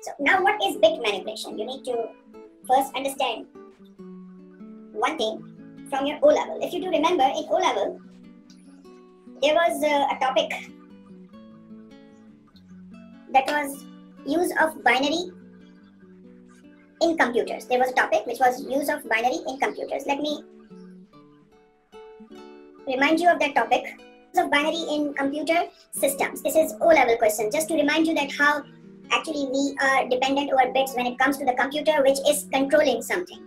So now what is bit manipulation? You need to first understand one thing from your O-level. If you do remember, in O-level, there was a topic that was use of binary in computers. There was a topic which was use of binary in computers. Let me remind you of that topic. Use of binary in computer systems. This is O-level question. Just to remind you that how actually we are dependent over bits when it comes to the computer, which is controlling something.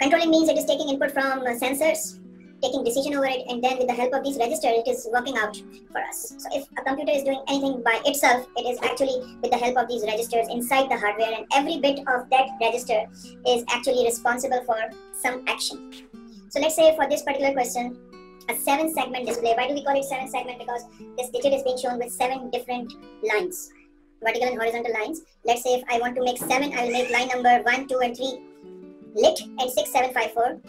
Controlling means it is taking input from sensors, taking decision over it, and then with the help of these registers, it is working out for us. So if a computer is doing anything by itself, it is actually with the help of these registers inside the hardware, and every bit of that register is actually responsible for some action. So let's say for this particular question, a 7-segment display. Why do we call it 7-segment? Because this digit is being shown with 7 different lines, vertical and horizontal lines. Let's say if I want to make 7, I will make line number 1, 2 and 3 lit and 6, 7, 5, 4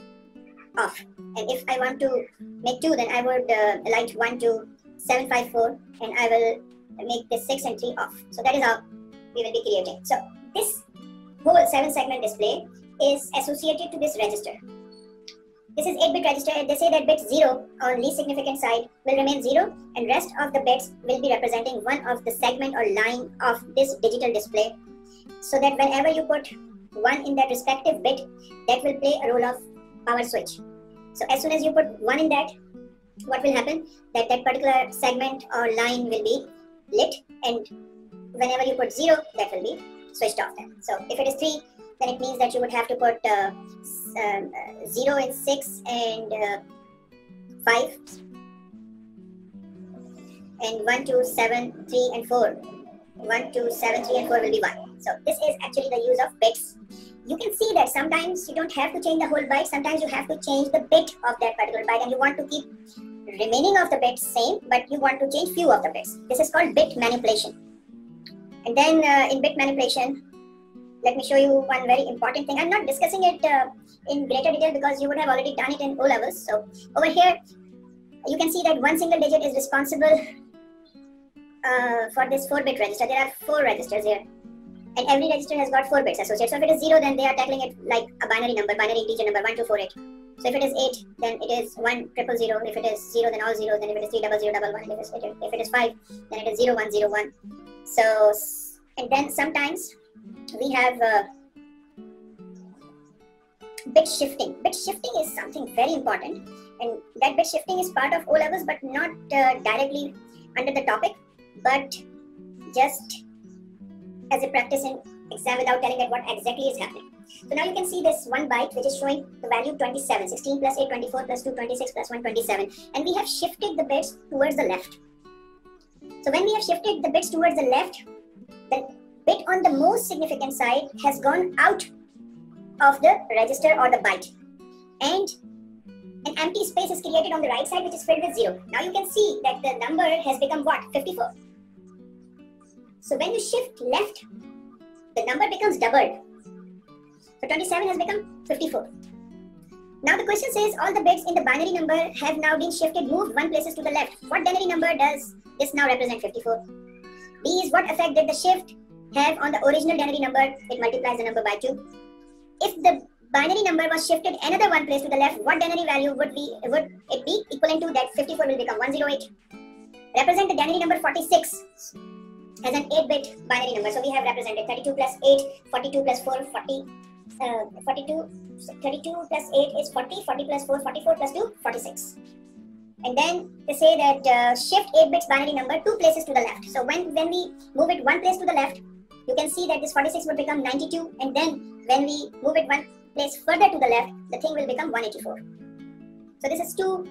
off. And if I want to make 2, then I would light 1, 2, 7, 5, 4, and I will make the 6 and 3 off. So that is how we will be creating. So this whole 7-segment display is associated to this register. This is 8-bit register, and they say that bit 0 on least significant side will remain 0, and rest of the bits will be representing one of the segment or line of this digital display, so that whenever you put 1 in that respective bit, that will play a role of power switch. So as soon as you put 1 in that, what will happen? That particular segment or line will be lit, and whenever you put 0, that will be switched off then. So if it is 3, then it means that you would have to put 0 and 6 and 5 and 1, 2, 7, 3 and 4. 1, 2, 7, 3 and 4 will be 1. So this is actually the use of bits. You can see that sometimes you don't have to change the whole byte. Sometimes you have to change the bit of that particular byte, and you want to keep remaining of the bits same, but you want to change few of the bits. This is called bit manipulation. And then in bit manipulation, let me show you one very important thing. I'm not discussing it in greater detail because you would have already done it in O-levels. So over here, you can see that one single digit is responsible for this 4-bit register. There are 4 registers here, and every register has got 4 bits associated. So if it is 0, then they are tackling it like a binary number, binary integer number 1248. So if it is 8, then it is 1000. If it is 0, then all 0s. Then if it is 30011, if it is 5, then it is 0101. So and then sometimes we have bit shifting. Bit shifting is something very important, and that bit shifting is part of O-levels, but not directly under the topic, but just as a practice in exam without telling that what exactly is happening. So now you can see this 1 byte which is showing the value 27, 16 plus 8, 24 plus 2, 26 plus 1, 27, and we have shifted the bits towards the left. So when we have shifted the bits towards the left, the bit on the most significant side has gone out of the register or the byte, and an empty space is created on the right side which is filled with 0. Now you can see that the number has become what? 54. So when you shift left, the number becomes doubled. So 27 has become 54. Now the question says all the bits in the binary number have now been shifted, moved 1 places to the left. What binary number does this now represent? 54. B is what effect did the shift have on the original binary number? It multiplies the number by 2. If the binary number was shifted another 1 place to the left, what binary value would it be equivalent to? That 54 will become 108. Represent the binary number 46 as an 8-bit binary number. So we have represented 32 plus 8, 42 plus 4, 42, 32 plus 8 is 40, 40 plus 4, 44 plus 2, 46. And then they say that shift 8-bit binary number 2 places to the left. So when we move it 1 place to the left, you can see that this 46 would become 92, and then when we move it 1 place further to the left, the thing will become 184. So this is 2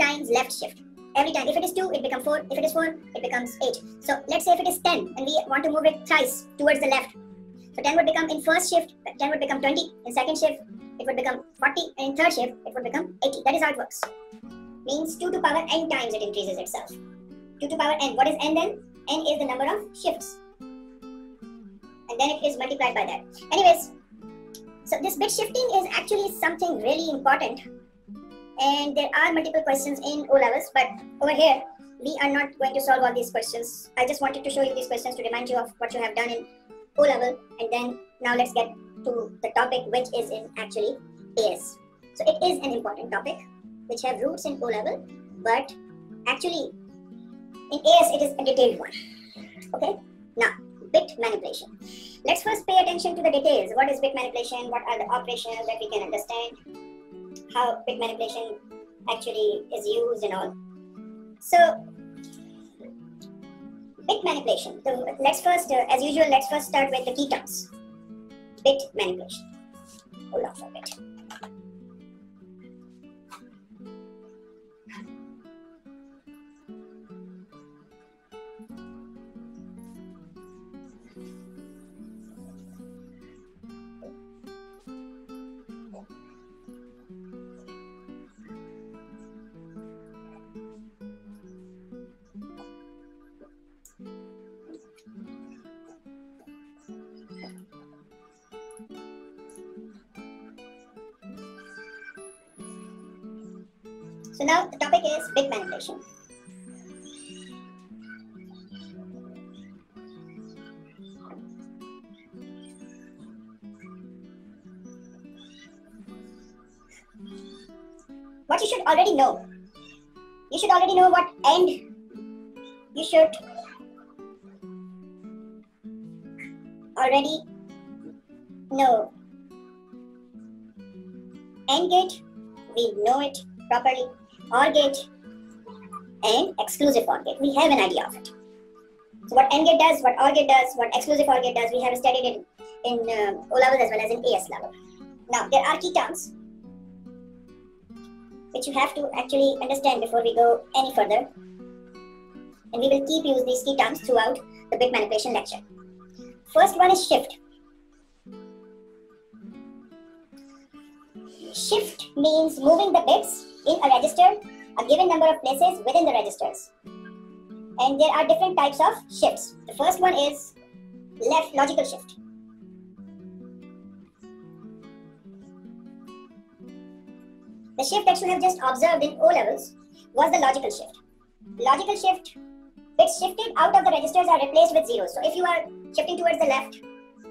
times left shift. Every time, if it is 2, it becomes 4. If it is 4, it becomes 8. So let's say if it is 10, and we want to move it thrice towards the left. So 10 would become in first shift, 10 would become 20. In second shift, it would become 40. And in third shift, it would become 80. That is how it works. Means 2 to power n times it increases itself. 2 to power n. What is n then? N is the number of shifts, and then it is multiplied by that. Anyways, so this bit shifting is actually something really important, and there are multiple questions in O-levels, but over here we are not going to solve all these questions. I just wanted to show you these questions to remind you of what you have done in O-level, and then now let's get to the topic, which is in actually AS. So it is an important topic which have roots in O-level, but actually in AS it is a detailed one. Okay, now bit manipulation. Let's first pay attention to the details. What is bit manipulation? What are the operations that we can understand? How bit manipulation actually is used and all. So bit manipulation. So let's first, as usual, let's first start with the key terms. Bit manipulation. Hold on for a bit. So now the topic is bit manipulation. What you should already know. You should already know what end you should already know. AND gate, we know it properly. OR gate and exclusive OR gate. We have an idea of it. So what AND gate does, what OR gate does, what exclusive OR gate does, we have studied it in O level as well as in AS level. Now there are key terms which you have to actually understand before we go any further, and we will keep using these key terms throughout the bit manipulation lecture. First one is shift. Shift means moving the bits in a register, a given number of places within the registers. And there are different types of shifts. The first one is left logical shift. The shift that you have just observed in O levels was the logical shift. Logical shift, bits shifted out of the registers are replaced with zeros. So if you are shifting towards the left,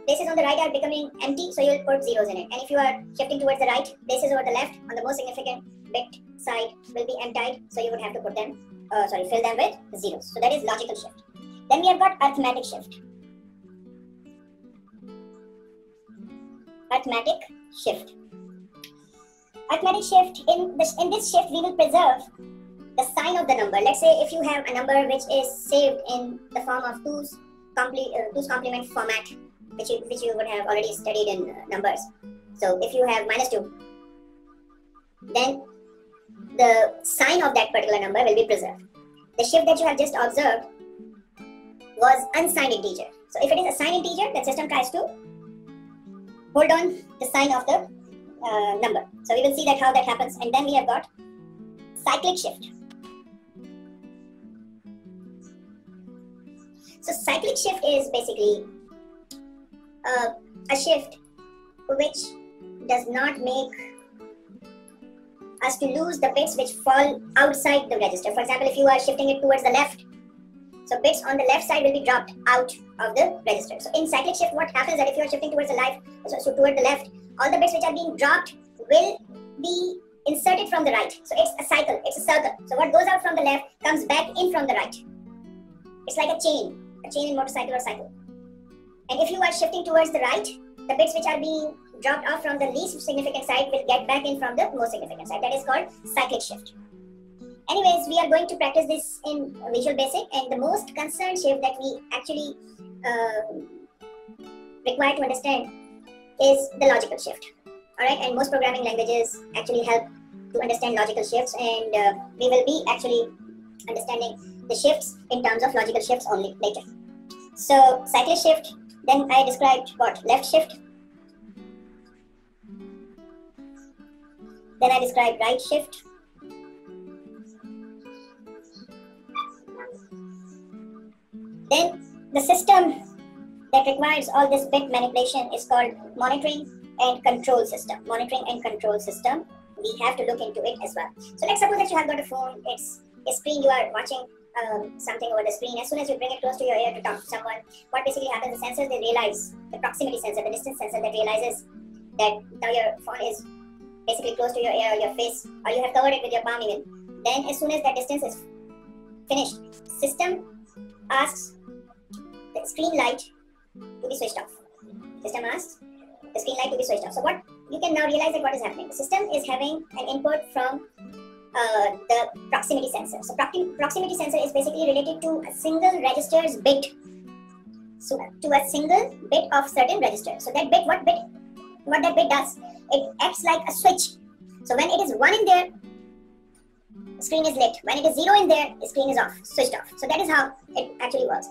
places on the right are becoming empty, so you'll put zeros in it. And if you are shifting towards the right, places over the left on the most significant bit side will be emptied, so you would have to put them, fill them with zeros. So that is logical shift. Then we have got arithmetic shift. Arithmetic shift. Arithmetic shift, in this shift we will preserve the sign of the number. Let's say if you have a number which is saved in the form of two's complement format, which you would have already studied in numbers. So if you have -2, then the sign of that particular number will be preserved. The shift that you have just observed was unsigned integer. So if it is a signed integer, the system tries to hold on the sign of the number. So we will see that how that happens. And then we have got cyclic shift. So cyclic shift is basically a shift which does not make us to lose the bits which fall outside the register. For example, if you are shifting it towards the left, so bits on the left side will be dropped out of the register. So in cyclic shift, what happens is that if you are shifting towards the left, so toward the left, all the bits which are being dropped will be inserted from the right. So it's a cycle, it's a circle. So what goes out from the left comes back in from the right. It's like a chain in motorcycle or cycle. And if you are shifting towards the right, the bits which are being dropped off from the least significant side will get back in from the most significant side. That is called cyclic shift. Anyways, we are going to practice this in Visual Basic, and the most concerned shift that we actually require to understand is the logical shift. Alright, and most programming languages actually help to understand logical shifts, and we will be actually understanding the shifts in terms of logical shifts only later. So, cyclic shift, then I described what? Left shift. Then I described right shift. Then the system that requires all this bit manipulation is called monitoring and control system. Monitoring and control system. We have to look into it as well. So let's suppose that you have got a phone, it's a screen you are watching, something over the screen. As soon as you bring it close to your ear to talk to someone, what basically happens, the sensors, they realize, the proximity sensor, the distance sensor, that realizes that now your phone is basically close to your ear or your face, or you have covered it with your palm even. Then as soon as that distance is finished, system asks the screen light to be switched off. System asks the screen light to be switched off. So what you can now realize that what is happening, the system is having an input from the proximity sensor. So proximity sensor is basically related to a single register's bit. So to a single bit of certain register. So that bit, what that bit does, it acts like a switch. So when it is 1 in there, screen is lit. When it is 0 in there, the screen is off, switched off. So that is how it actually works.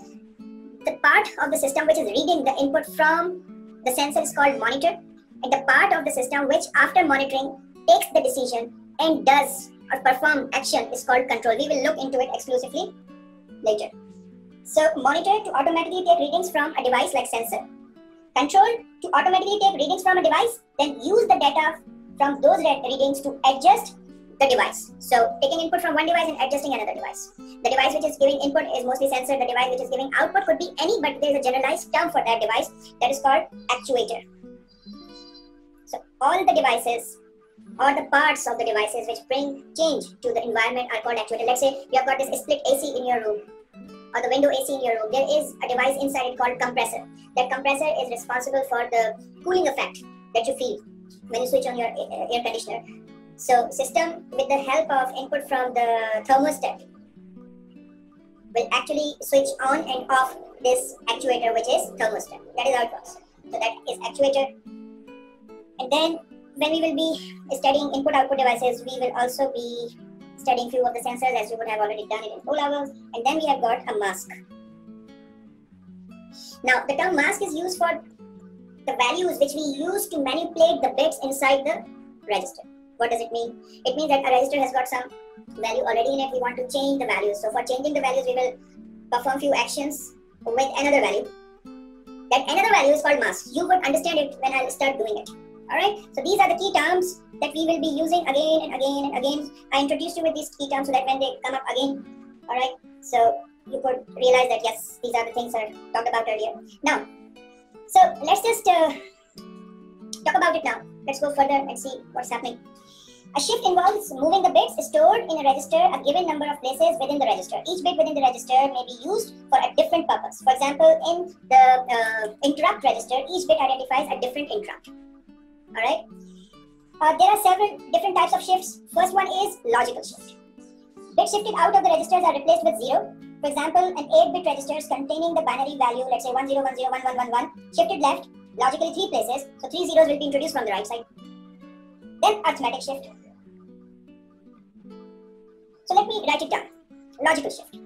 The part of the system which is reading the input from the sensor is called monitor, and the part of the system which after monitoring takes the decision and does or perform action is called control. We will look into it exclusively later. So monitor to automatically take readings from a device like sensor. Control to automatically take readings from a device, then use the data from those readings to adjust the device. So taking input from one device and adjusting another device. The device which is giving input is mostly sensor. The device which is giving output could be any, but there is a generalized term for that device that is called actuator. So all the devices or the parts of the devices which bring change to the environment are called actuator. Let's say you have got this split AC in your room, or the window AC in your room. There is a device inside it called compressor. That compressor is responsible for the cooling effect that you feel when you switch on your air conditioner. So system, with the help of input from the thermostat, will actually switch on and off this actuator, which is thermostat. That is how it works. So that is actuator. And then when we will be studying input-output devices, we will also be studying few of the sensors, as you would have already done it in O-levels. And then we have got a mask. Now the term mask is used for the values which we use to manipulate the bits inside the register. What does it mean? It means that a register has got some value already in it. We want to change the values. So for changing the values, we will perform few actions with another value. That another value is called mask. You would understand it when I start doing it. Alright, so these are the key terms that we will be using again and again and again. I introduced you with these key terms so that when they come up again, alright, so you could realize that yes, these are the things I talked about earlier. Now, so let's just talk about it now. Let's go further and see what's happening. A shift involves moving the bits stored in a register a given number of places within the register. Each bit within the register may be used for a different purpose. For example, in the interrupt register, each bit identifies a different interrupt. Alright, there are several different types of shifts. First one is logical shift. Bits shifted out of the registers are replaced with 0. For example, an 8-bit register containing the binary value, let's say 10101111, shifted left, logically 3 places, so 3 zeros will be introduced from the right side. Then arithmetic shift. So let me write it down. Logical shift.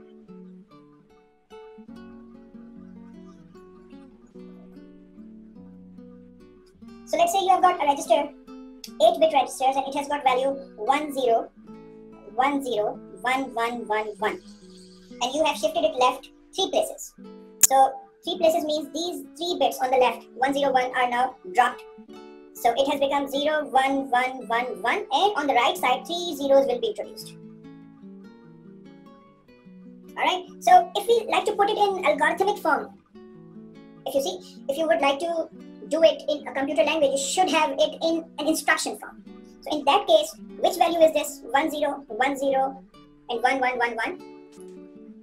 So let's say you have got a register, 8-bit registers, and it has got value 10101111, and you have shifted it left 3 places. So 3 places means these 3 bits on the left, 101, are now dropped. So it has become 01111, and on the right side 3 zeros will be introduced. Alright, so if we like to put it in algorithmic form, if you would like to do it in a computer language, you should have it in an instruction form. So in that case, which value is this? 1010 and 1111.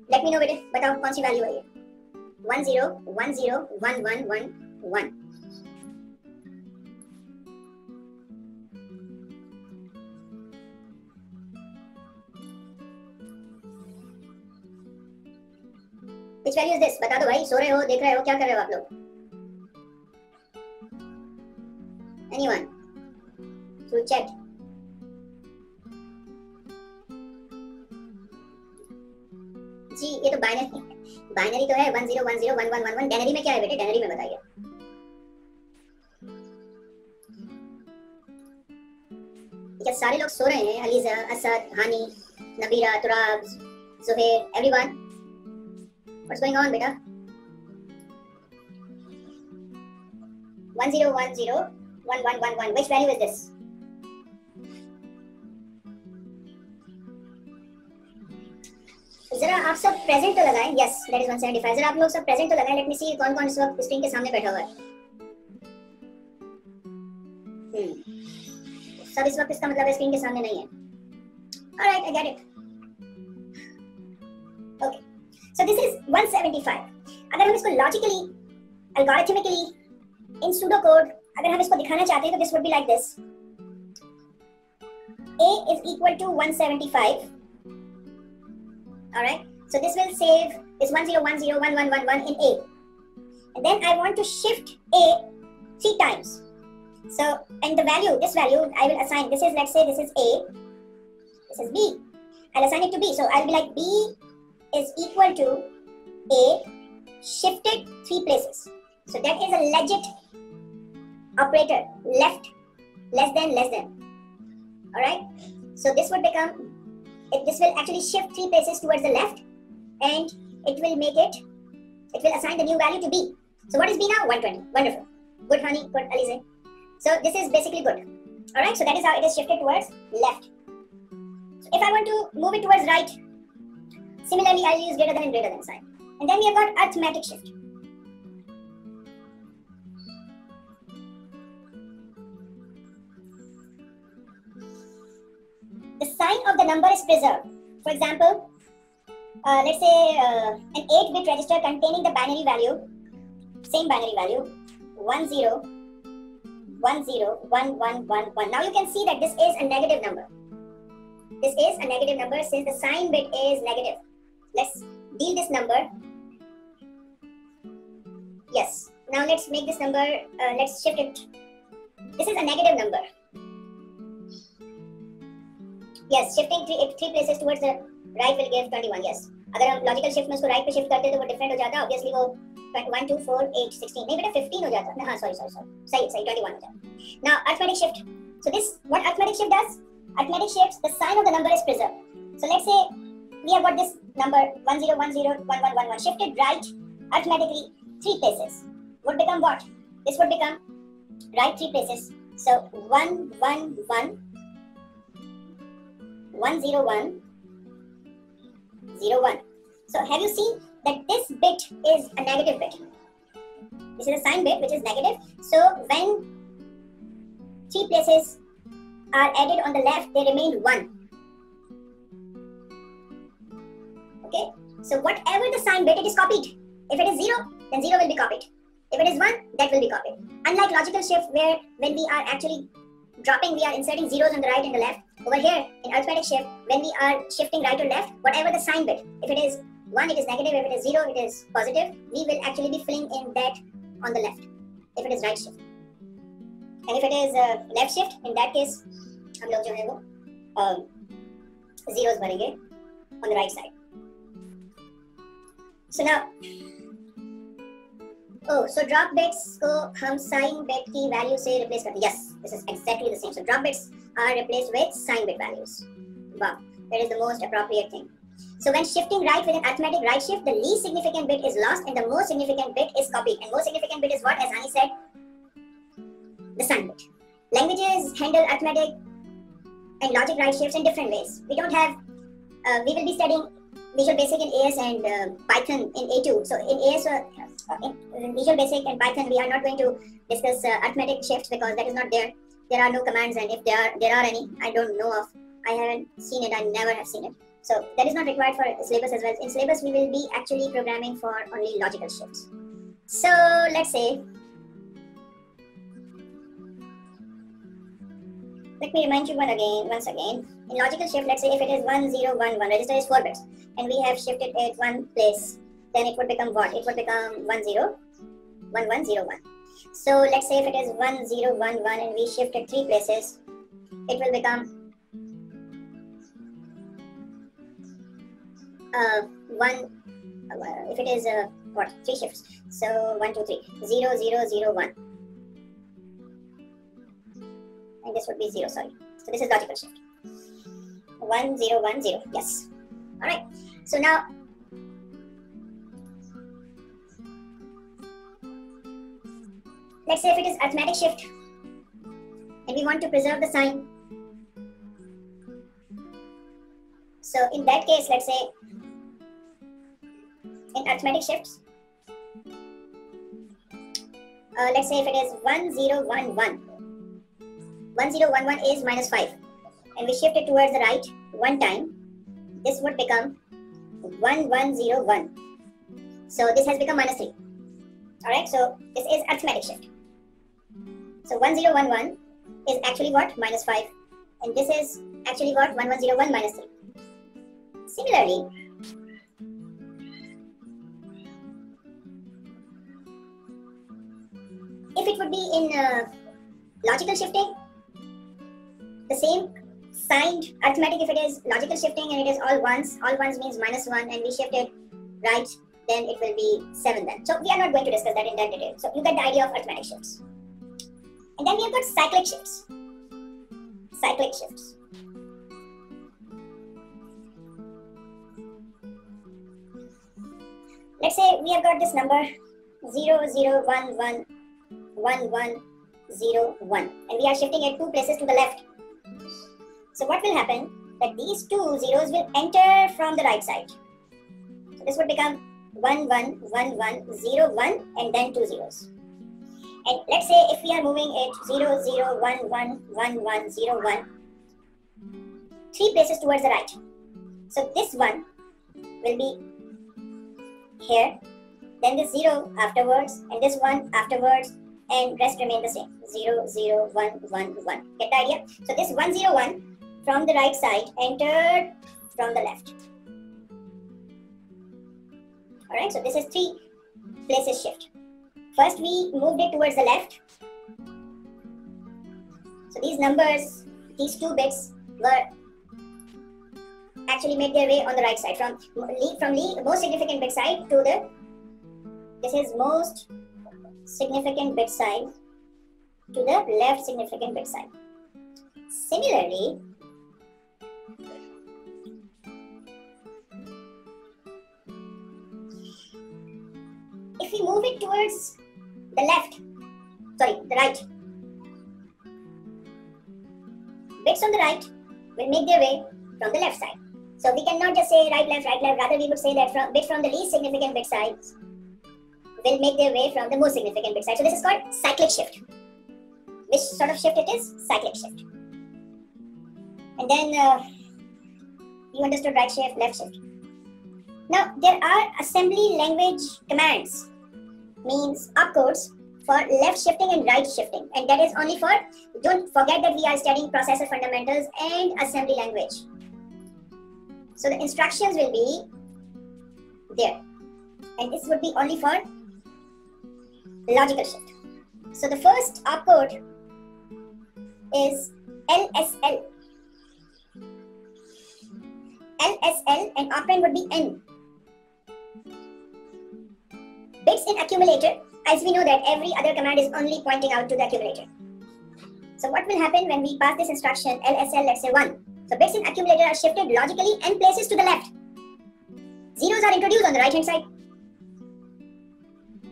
Let me know it. बताओ कौन सी value है ये? 10101111. Which value is this? बता दो भाई. सो रहे हो, देख रहे हो, क्या कर रहे हो आप लोग? Anyone? Through chat. जी ये तो binary है. Binary तो है 10101111. Denary में क्या है बेटे? Denary में बताइए. क्या सारे लोग सो रहे हैं? Aliza, Asad, Hani, Nabira, Turab, Zuhair, everyone. What's going on, बेटा? 10101111. Which value is this? जरा आप सब प्रेजेंट तो लगाएं, यस दैट इज 175। जरा आप लोग सब प्रेजेंट तो लगाएं, लेट मी सी कौन कौन इस वक्त स्क्रीन के सामने बैठा हुआ है। सब इस वक्त, इसका मतलब है स्क्रीन के सामने नहीं है। Alright, I get it. Okay, so this is 175। अगर हम इसको logically, algorithmically, in pseudo code अगर हम इसको दिखाना चाहते हैं तो this would be like this. A is equal to 175. All right, so this will save is 101011111 in A, and then I want to shift A 3 times. So, and the value, this value I will assign. This is, let's say, this is A, this is B. I'll assign it to B. So I'll be like B is equal to A shifted 3 places. So that is a legit operator. Left, less than, less than. All right, so this would become, this will actually shift 3 places towards the left, and it will make it, it will assign the new value to B. So what is B now? 120. Wonderful. Good, honey. Good, Alize. So this is basically good. All right, so that is how it is shifted towards left. So if I want to move it towards right, similarly I'll use greater than and greater than sign. And then we have got arithmetic shift. The sign of the number is preserved. For example, let's say an 8-bit register containing the binary value, same binary value, 10101111. Now you can see that this is a negative number. This is a negative number since the sign bit is negative. Let's deal this number. Yes. Now let's make this number. Let's shift it. This is a negative number. Yes, shifting 3 places towards the right will give 21. Yes, अगर हम logical shift में उसको right पे shift करते तो वो different हो जाता, obviously वो 1 2 4 8 16 नहीं बेटा 15 हो जाता। हाँ, sorry, सही 21 हो जाता। Now arithmetic shift. So this, what arithmetic shift does? Arithmetic shifts the sign of the number is preserved. So let's say we have got this number 10101111 shifted right arithmetically 3 places. Would become what? This would become right 3 places. So 111101101. So have you seen that this bit is a negative bit? This is a sign bit which is negative. So when 3 places are added on the left, they remain 1. Okay. So whatever the sign bit, it is copied. If it is 0, then 0 will be copied. If it is 1, that will be copied. Unlike logical shift, where when we are actually dropping, we are inserting zeros on the right and the left. Over here in arithmetic shift, when we are shifting right or left, whatever the sign bit, if it is 1, it is negative. If it is 0, it is positive. We will actually be filling in that on the left, if it is right shift. And if it is left shift, in that case, हम लोग जो है वो zeros भरेंगे on the right side. So now, so drop bits को हम sign bit की value से replace करते हैं. Yes, this is exactly the same. So drop bits are replaced with sign bit values. Wow, that is the most appropriate thing. So when shifting right with an arithmetic right shift, the least significant bit is lost and the most significant bit is copied. And most significant bit is what, as Hani said? The sign bit. Languages handle arithmetic and logic right shifts in different ways. We don't have, we will be studying Visual Basic in AS and Python in A2. So in AS, in Visual Basic and Python, we are not going to discuss arithmetic shifts because that is not there. There are no commands, and if there are any, I don't know of. I haven't seen it. I never have seen it. So that is not required for syllabus as well. In syllabus, we will be actually programming for only logical shifts. So let's say, let me remind you once again. In logical shift, let's say if it is 1011, register is 4 bits, and we have shifted it 1 place, then it would become what? It would become 101101. So let's say if it is 1011 and we shifted 3 places, it will become 1. If it is what, 3 shifts, so 1 2 3 0 0 0 1, and this would be 0. Sorry, so this is logical shift. 1010. Yes. All right. So now, let's say if it is arithmetic shift and we want to preserve the sign. So in that case, let's say in arithmetic shifts. Let's say if it is 1011. 1011 is -5, and we shift it towards the right one time. This would become 1101. So this has become -3. Alright, so this is arithmetic shift. So 1011 is actually what? -5. And this is actually what? 1101 -3. Similarly, if it would be in logical shifting, the same signed arithmetic. If it is logical shifting and it is all ones means -1, and we shift it right, then it will be 7 then. So we are not going to discuss that in that detail. So you get the idea of arithmetic shifts. And then we have got cyclic shifts. Cyclic shifts. Let's say we have got this number 00111101, and we are shifting it 2 places to the left. So what will happen, that these 2 zeros will enter from the right side. So this would become 111101 and then 2 zeros. And let's say if we are moving it 00111101, 3 places towards the right. So this one will be here, then this 0 afterwards, and this 1 afterwards, and rest remain the same. 001111. Get the idea? So this 101 from the right side entered from the left. Alright, so this is 3 places shift. First we moved it towards the left. So these numbers, these 2 bits were actually made their way on the right side. From most significant bit side to the, this is most significant bit side to the left significant bit side. Similarly, if we move it towards the left, sorry, the right, bits on the right will make their way from the left side. So we cannot just say right, left, rather we would say that bit from the least significant bit side will make their way from the most significant bit side. So this is called cyclic shift. Which sort of shift it is? Cyclic shift. And then you understood right shift, left shift. Now there are assembly language commands, means opcodes for left shifting and right shifting, and that is only for, don't forget that we are studying processor fundamentals and assembly language. So the instructions will be there, and this would be only for logical shift. So the first opcode is LSL. LSL and operand would be N. Bits in accumulator, as we know that every other command is only pointing out to the accumulator. So what will happen when we pass this instruction LSL, let's say 1. So bits in accumulator are shifted logically N places to the left. Zeros are introduced on the right hand side.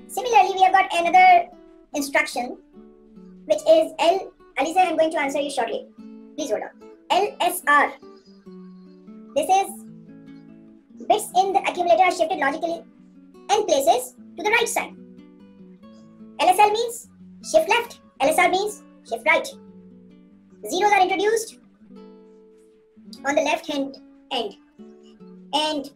Similarly, we have got another instruction, which is L. Alisa, I'm going to answer you shortly. Please hold on. LSR. This is bits in the accumulator are shifted logically N places to the right side. LSL means shift left. LSR means shift right. Zeros are introduced on the left hand end. And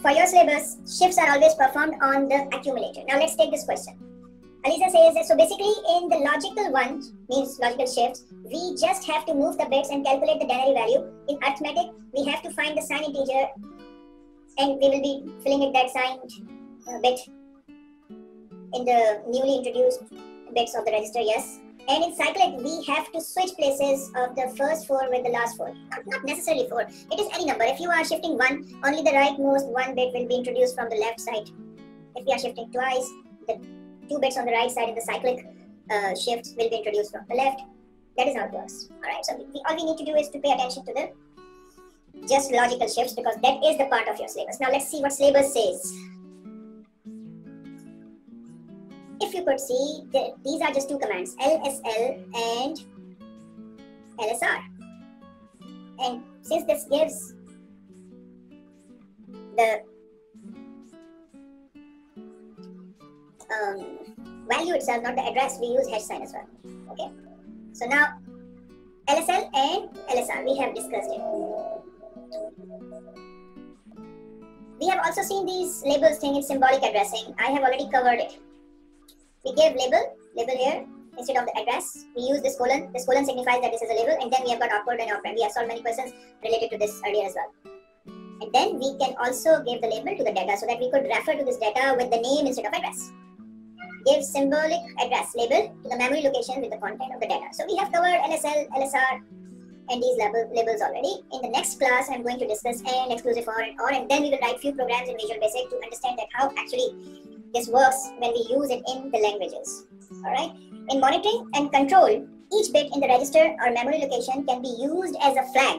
for your syllabus, shifts are always performed on the accumulator. Now let's take this question. Alisa says that, so basically in the logical one, means logical shifts, we just have to move the bits and calculate the denary value. In arithmetic, we have to find the signed integer and we will be filling it that signed bit in the newly introduced bits of the register, yes. And in cyclic, we have to switch places of the first 4 with the last 4. Not necessarily 4. It is any number. If you are shifting 1, only the rightmost 1 bit will be introduced from the left side. If we are shifting twice, the 2 bits on the right side in the cyclic shifts will be introduced from the left. That is how it works. Alright, so all we need to do is to pay attention to the just logical shifts, because that is the part of your syllabus. Now let's see what syllabus says. If you could see, these are just 2 commands, LSL and LSR. And since this gives the value itself, not the address, we use hash sign as well. Okay. So now LSL and LSR, we have discussed it. We have also seen these labels thing in symbolic addressing. I have already covered it. We gave label here instead of the address. We use this colon. This colon signifies that this is a label, and then we have got outward and outbound. We have solved many questions related to this earlier as well. And then we can also give the label to the data so that we could refer to this data with the name instead of address. Give symbolic address label to the memory location with the content of the data. So we have covered LSL, LSR, and these labels already. In the next class, I'm going to discuss AND, exclusive OR, and OR, and then we will write few programs in Visual Basic to understand that how actually this works when we use it in the languages. All right. In monitoring and control, each bit in the register or memory location can be used as a flag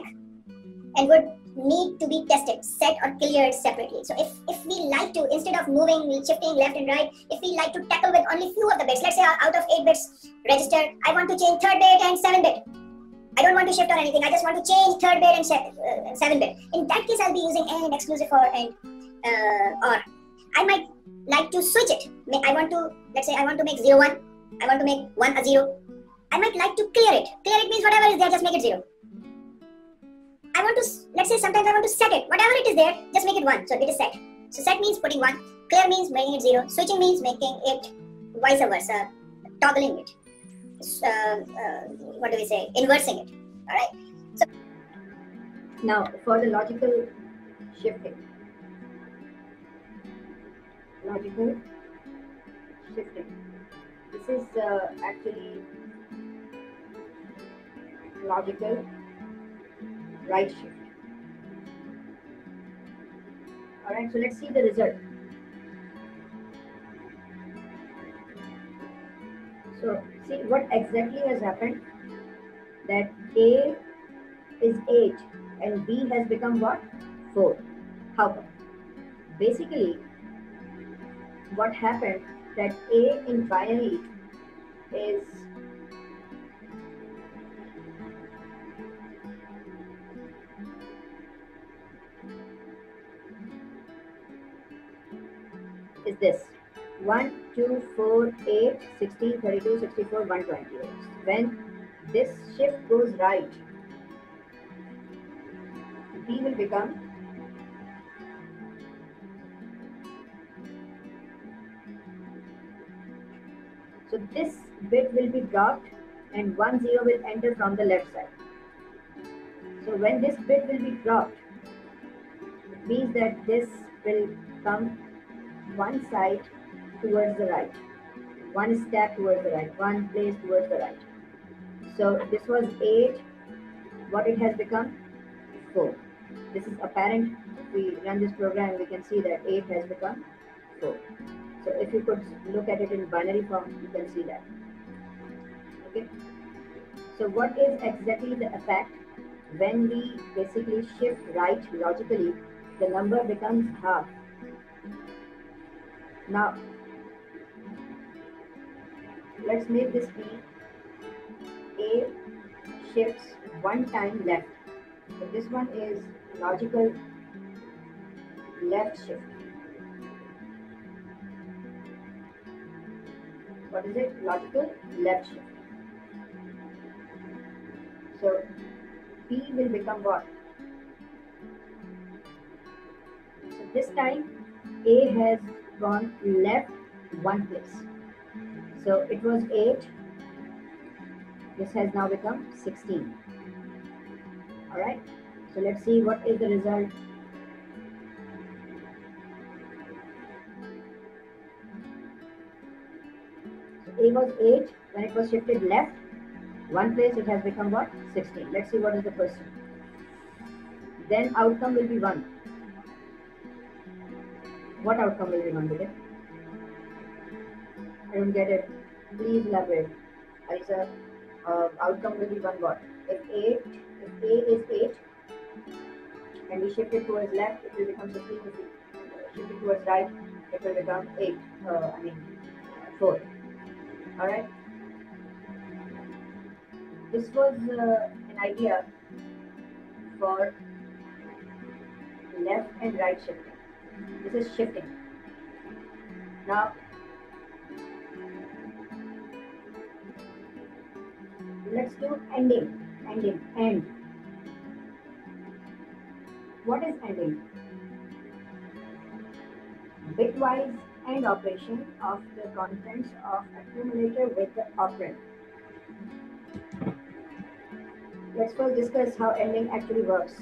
and would need to be tested, set or cleared separately. So if we like to, instead of shifting left and right, if we like to tackle with only few of the bits, let's say out of 8 bits register, I want to change 3rd bit and 7th bit. I don't want to shift on anything. I just want to change 3rd bit and 7th bit. In that case, I'll be using AND, exclusive OR, and OR. I might like to switch it. I want to, let's say I want to make 0, 1. I want to make 1 a 0. I might like to clear it. Clear it means whatever is there, just make it 0. I want to, let's say sometimes I want to set it. Whatever it is there, just make it 1. So it is set. So set means putting 1. Clear means making it 0. Switching means making it vice versa. Toggling it. What do we say? Inversing it. Alright. So now for the logical shifting. Logical shifting. This is actually logical right shift. Alright, so let's see the result. So, see what exactly has happened, that A is 8 and B has become what? 4. How come? Basically, what happened that A in binary is this 1, 2, 4, 8, 16, 32, 64, 128. When this shift goes right, B will become 1. So this bit will be dropped and 10 will enter from the left side. So when this bit will be dropped, it means that this will come one side towards the right, one step towards the right, one place towards the right. So this was 8, what it has become? 4. This is apparent. If we run this program, we can see that 8 has become 4. So if you could look at it in binary form, you can see that. Okay. So what is exactly the effect? When we basically shift right logically, the number becomes half. Now, let's make this be A shifts 1 time left. So this one is logical left shift. What is it? Logical left shift. So B will become what? So this time A has gone left one place. So it was 8. This has now become 16. Alright. So let's see what is the result. So A was 8. When it was shifted left one place, it has become what? 16. Let's see what is the question. Then outcome will be 1. What outcome will be 1 today? I don't get it. Please elaborate. Aisha, outcome will be 1 what? If A is 8 and we shift it towards left, it will become 16. If we shift it towards right, it will become 8. 4. Alright. This was an idea for left and right shifting. This is shifting. Now Let's do ending. What is ending? Bitwise AND operation of the contents of accumulator with the operand. Let's first discuss how ending actually works.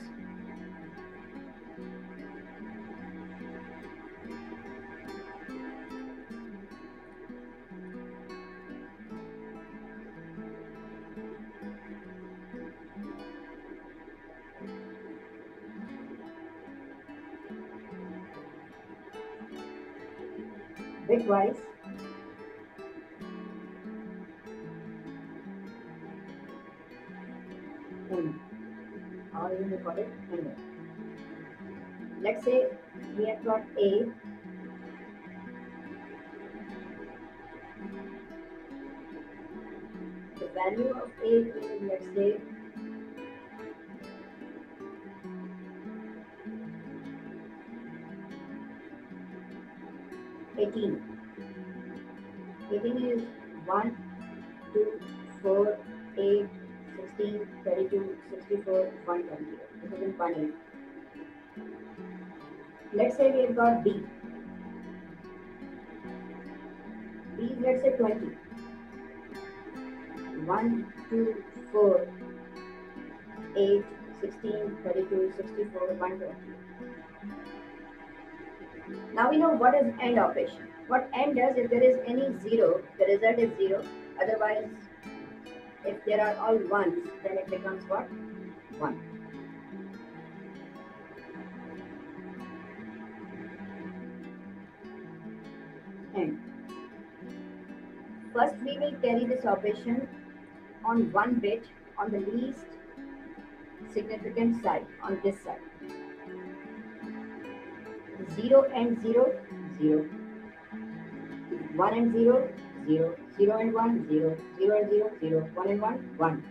Bitwise end, or you may call it ending. Let's say we have got A the value of A is, let's say, 18. 18 is 1, 2, 4, 8, 16, 32, 64, 120. This is in one. Let's say we have got B. B is, let's say, 20. 1, 2, 4, 8, 16, 32, 64, 120. Now we know what is AND operation. What AND does, if there is any zero, the result is zero. Otherwise, if there are all ones, then it becomes what? One. AND. First, we will carry this operation on one bit on the least significant side, on this side. 0 and 0, 0. 1 and 0, 0. 0 and 1, 0. 0 and 0, 0. 1 and 1, 1.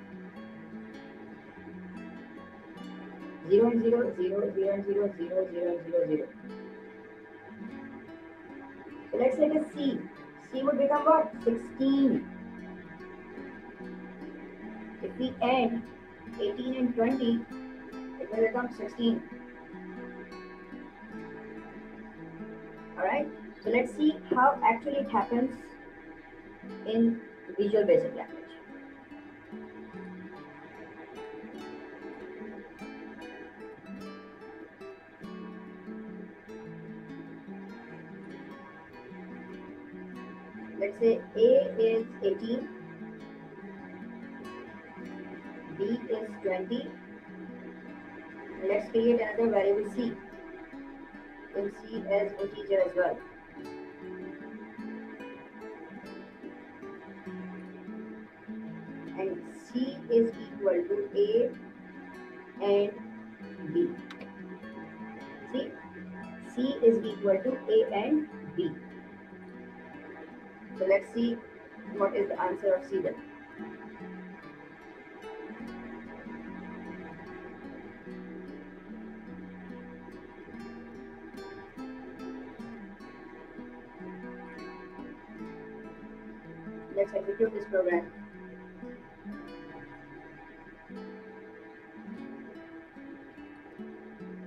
0 and 0, 0. 0 and 0, 0. 0 and 0, 0. So let's take a C. C would become what? 16. If we add 18 and 20, it will become 16. Alright, so let's see how actually it happens in Visual Basic Language. Let's say A is 18, B is 20. Let's create another variable C. We'll see as integer as well. And C is equal to A and B. See, C is equal to A and B. So let's see what is the answer of C then. Let's execute this program.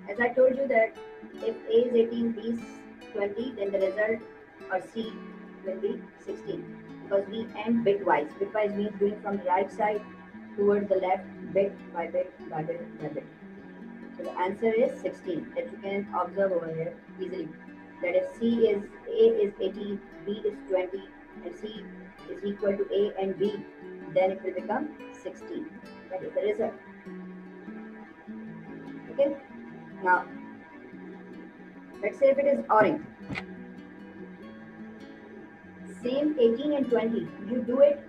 As I told you that if A is 18, B is 20, then the result or C will be 16. Because we end bitwise. Bitwise means doing from the right side towards the left, bit by bit by bit by bit. So the answer is 16, that you can observe over here easily. That if A is 18, B is 20, and C is equal to A and B, then it will become 16. That is the result. Okay? Now, let's say if it is orange. Same 18 and 20. You do it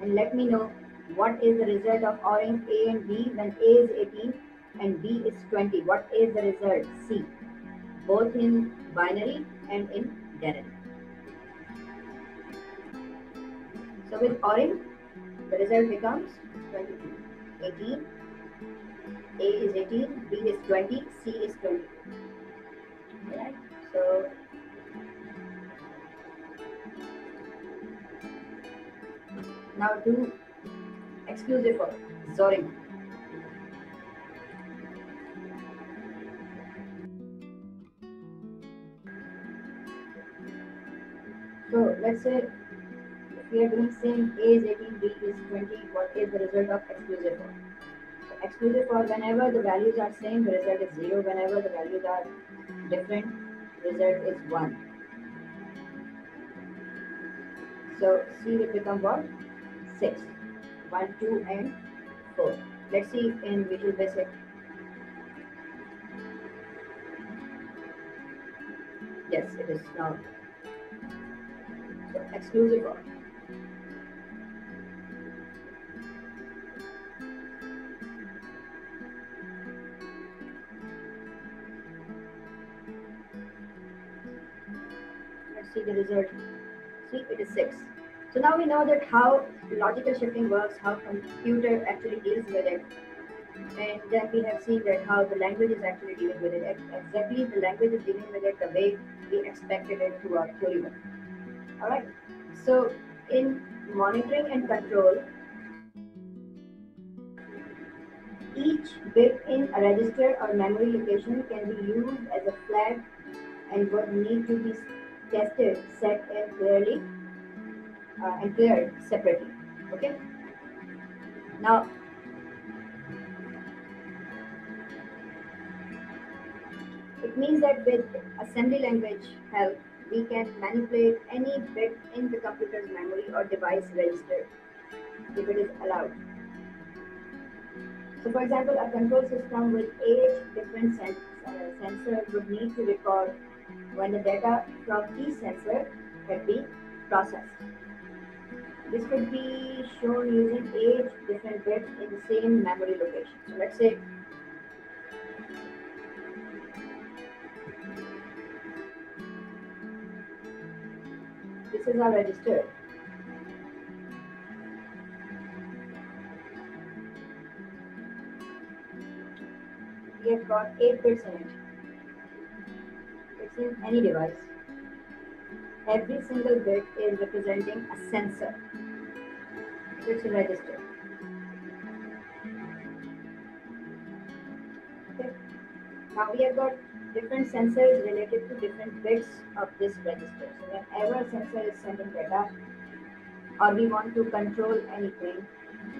and let me know what is the result of orange A and B when A is 18 and B is 20. What is the result? C. Both in binary and in denary. So with orange, the result becomes 22. 18, A is 18, B is 20, C is 22. Alright, so now do exclusive for Zorin. So let's say if we are doing same A is 18, B is 20, what is the result of exclusive for? So exclusive for, whenever the values are same, the result is 0. Whenever the values are different, the result is 1. So C will become what? 6. 1, 2 and 4. Let's see in Visual Basic. Yes, it is now. So exclusive OR. Let's see the result. See, it is 6. So now we know that how logical shifting works, how computer actually deals with it, and then we have seen that how the language is actually dealing with it. Exactly, the language is dealing with it the way we expected it through our theory. Alright, so in monitoring and control, each bit in a register or memory location can be used as a flag and would need to be tested, set, and clearly and cleared separately. Okay. Now, it means that with assembly language help, we can manipulate any bit in the computer's memory or device register if it is allowed. So, for example, a control system with 8 different sensors would need to record when the data from each sensor can be processed. This could be shown using 8 different bits in the same memory location. So let's say this is our register. We have got 8 bits in it. It's in any device. Every single bit is representing a sensor. It's a register. Okay. Now we have got different sensors related to different bits of this register. So whenever a sensor is sending data, or we want to control anything,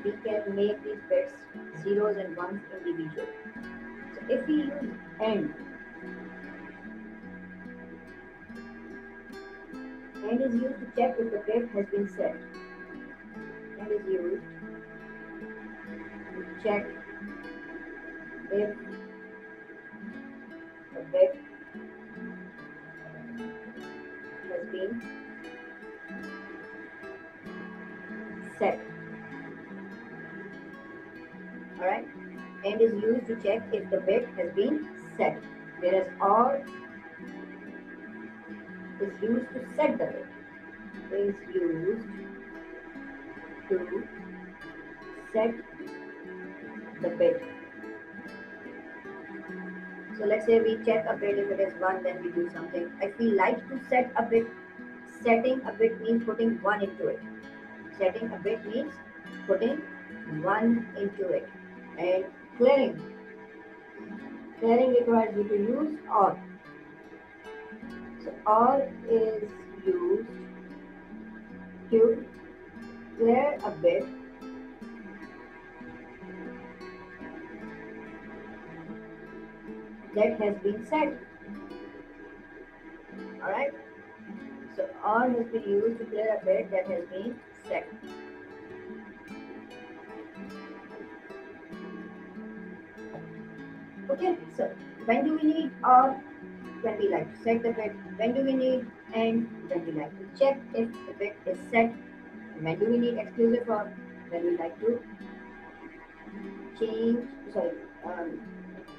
we can make these bits zeros and ones individual. So if we use AND is used to check if the bit has been set. AND is used to check if the bit has been set. Alright? AND is used to check if the bit has been set. Whereas OR is used to set the bit. Is used to set the bit. So let's say we check a bit. If it is 1, then we do something. If we like to set a bit, setting a bit means putting 1 into it. Setting a bit means putting 1 into it. And clearing. Clearing requires you to use OR. So OR is used to clear a bit that has been set. Alright? So OR has been used to clear a bit that has been set. Okay, so when do we need OR? When we like to set the bit, when do we need AND, when we like to check if the bit is set, when do we need exclusive OR, when we like to clear a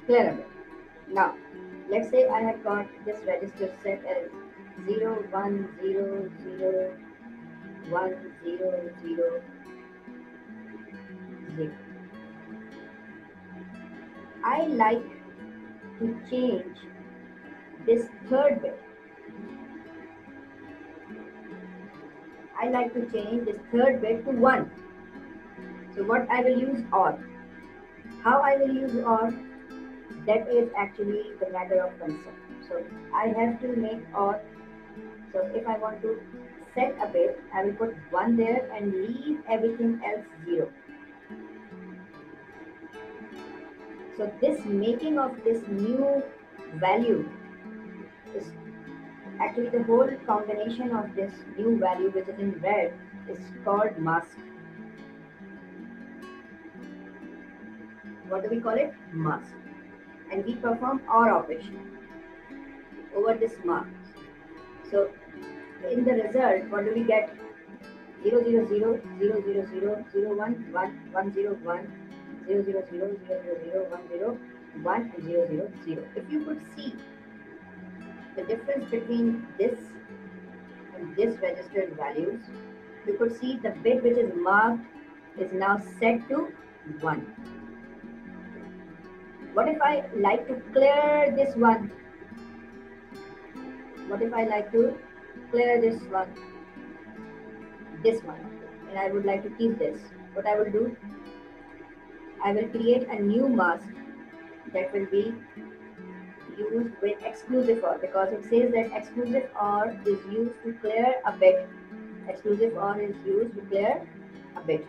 bit. Now, let's say I have got this register set as 0, 1, 0, 0, 1, 0, 0, 0. I like to change this third bit. I like to change this third bit to 1. So what I will use or, how I will use or, that is actually the matter of concern. So I have to make or, so if I want to set a bit, I will put 1 there and leave everything else 0. So this making of this new value is actually the whole combination of this new value which is in red is called mask. What do we call it? Mask. And we perform OR operation over this mask. So in the result, what do we get? 0, 0, 0, 0, 0, 0, 0, 1, 1, 1, 0, 1. 0, 0, 0, 0, 0, 1, 0, 1, 0, 0, 0. If you could see the difference between this and this registered values, you could see the bit which is marked is now set to 1. What if I like to clear this one? What if I like to clear this one, and I would like to keep this? What I will do? I will create a new mask that will be used with exclusive OR, because it says that exclusive OR is used to clear a bit. Exclusive OR is used to clear a bit.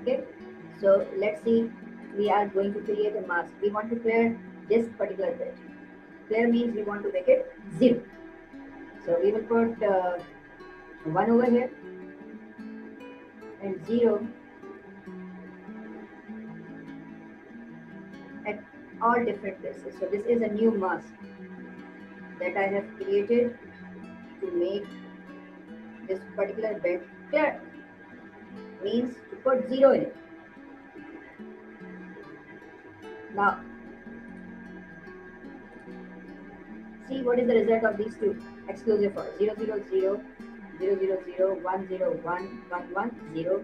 Okay, so let's see, we are going to create a mask. We want to clear this particular bit. Clear means we want to make it 0. So we will put 1 over here. And 0 at all different places. So this is a new mask that I have created to make this particular bit clear. Means to put 0 in it. Now, see what is the result of these two exclusive OR. 0, 0, 0. 0, 0, 0, 1, 0, 1, 1, 1, 0,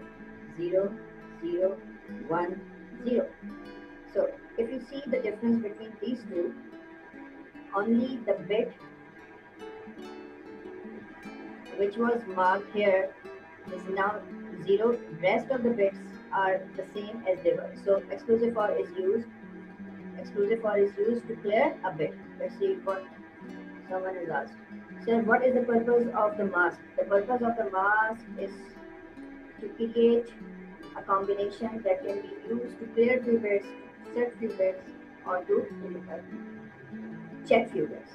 0, 0, 1, 0. So if you see the difference between these two, only the bit which was marked here is now 0. Rest of the bits are the same as they were. So exclusive OR is used. Exclusive OR is used to clear a bit. Let's see what someone has asked. So what is the purpose of the mask? The purpose of the mask is to create a combination that can be used to clear few bits, set few bits, or to check few bits.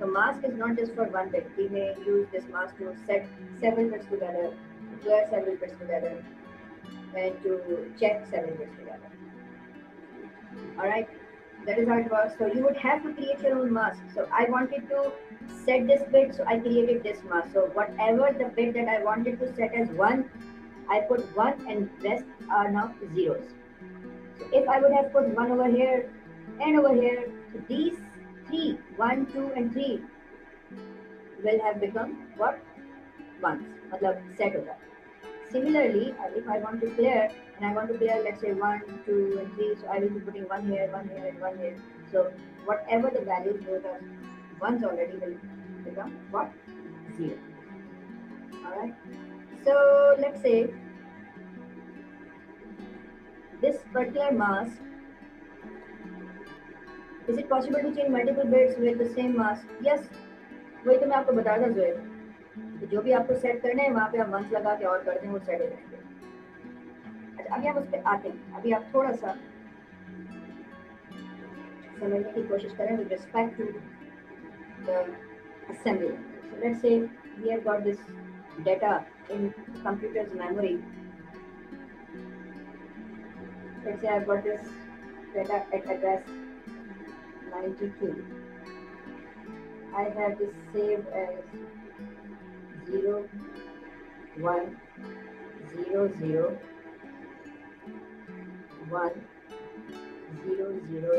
So mask is not just for one bit. We may use this mask to set several bits together, to clear several bits together, and to check several bits together. Alright. That is how it works. So you would have to create your own mask. So I wanted to set this bit, so I created this mask. So whatever the bit that I wanted to set as 1, I put 1 and rest are now zeros. So if I would have put 1 over here and over here, so these 3, 1, 2 and 3 will have become what? 1s. Set over. Similarly, if I want to clear, and I want to clear, let's say 1, 2, and 3, so I will be putting 1 here, 1 here, and 1 here. So whatever the values, those are 1s already will become what? 0. Alright. So let's say this particular mask, is it possible to change multiple bits with the same mask? Yes. वही तो मैं आपको बता रहा हूँ. जो भी आपको सेट करना है वहाँ पे आप मंस लगा के और करते हैं वो सेट हो जाएंगे. अच्छा, अभी हम उस पर आते हैं. अभी आप थोड़ा सा समझने की कोशिश करें with respect to the assembly. So let's say we have got this data in computer's memory. Let's say I have got this data at address 92. I have this save as 0 1 0 0 1 0 0 0. So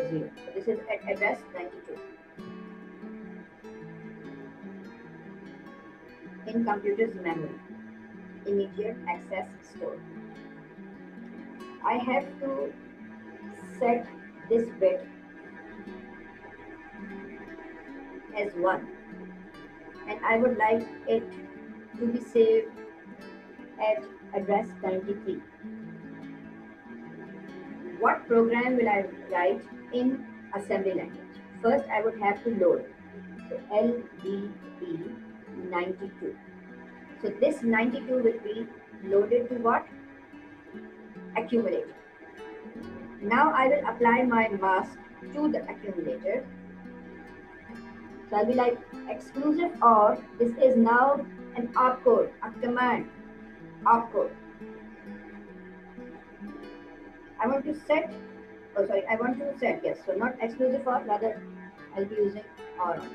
this is at address 92 in computer's memory, immediate access store. I have to set this bit as 1, and I would like it to be saved at address 93. What program will I write in assembly language? First, I would have to load. So LDB 92. So this 92 will be loaded to what? Accumulator. Now I will apply my mask to the accumulator. So I'll be like exclusive OR. This is now an opcode, a command, opcode. I want to set, yes. So not exclusive OR, rather I'll be using OR only.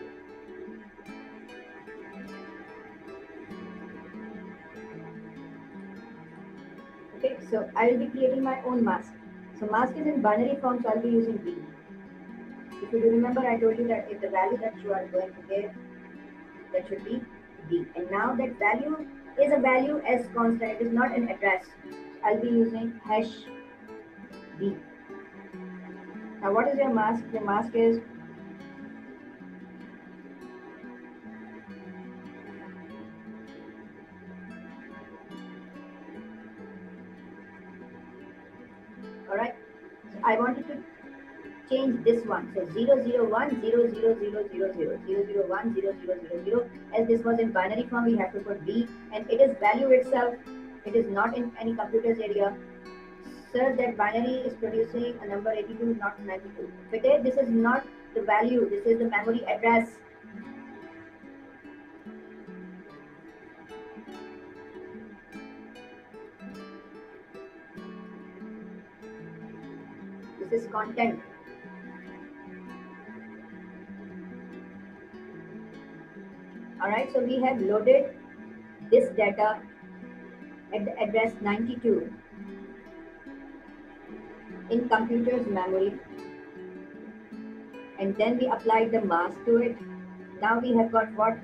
Okay, so I will be creating my own mask. So mask is in binary form, so I'll be using B. If you remember, I told you that if the value that you are going to give, that should be B. And now that value is a value as constant, it is not an address. I'll be using hash B. Now what is your mask? Your mask is I wanted to change this one, so 001 000 000 001 000 000, as this was in binary form, we have to put B, and it is value itself, it is not in any computer's area. Sir, that binary is producing a number 82, not 92. But this is not the value, this is the memory address. This is content. Alright, so we have loaded this data at the address 92 in computer's memory, and then we applied the mask to it. Now we have got what?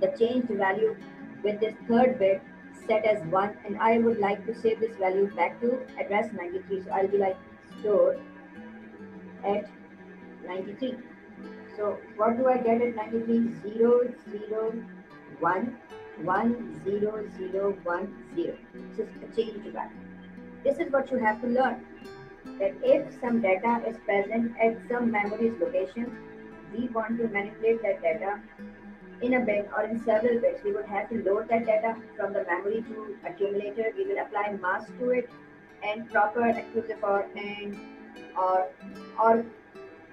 The changed value with this third bit set as 1, and I would like to save this value back to address 93. So I'll be like store at 93. So what do I get at 93? 0 0 1 1 0 0 1 0. This is a change to value. This is what you have to learn, that if some data is present at some memory's location, we want to manipulate that data in a bit or in several bits. We would have to load that data from the memory to accumulator. We will apply mask to it and proper exclusive OR and or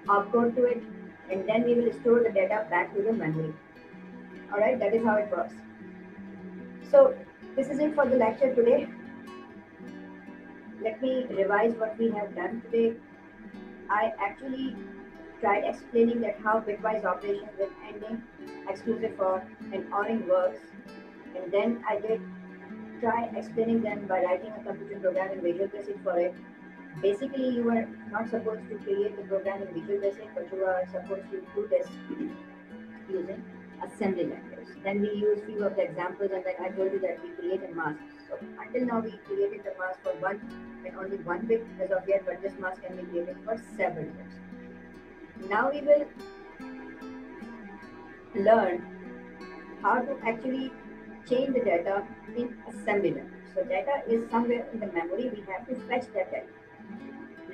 opcode to it, and then we will store the data back to the memory. Alright, that is how it works. So this is it for the lecture today. Let me revise what we have done today. I actually tried explaining that how bitwise operations with ending, exclusive OR and ORing works, and then I did try explaining them by writing a computer program in Visual Basic for it. Basically, you are not supposed to create the program in Visual Basic, but you are supposed to do this using assembly language. Then we use few of the examples, and then I told you that we create a mask. So until now, we created the mask for one and only one bit as of yet, but this mask can be created for several bits. Now we will learn how to actually change the data in assembly language. So data is somewhere in the memory, we have to fetch that data,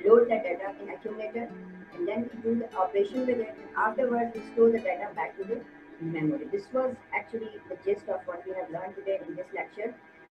load that data in accumulator, and then we do the operation with it, and afterwards we store the data back to the memory. This was actually the gist of what we have learned today in this lecture.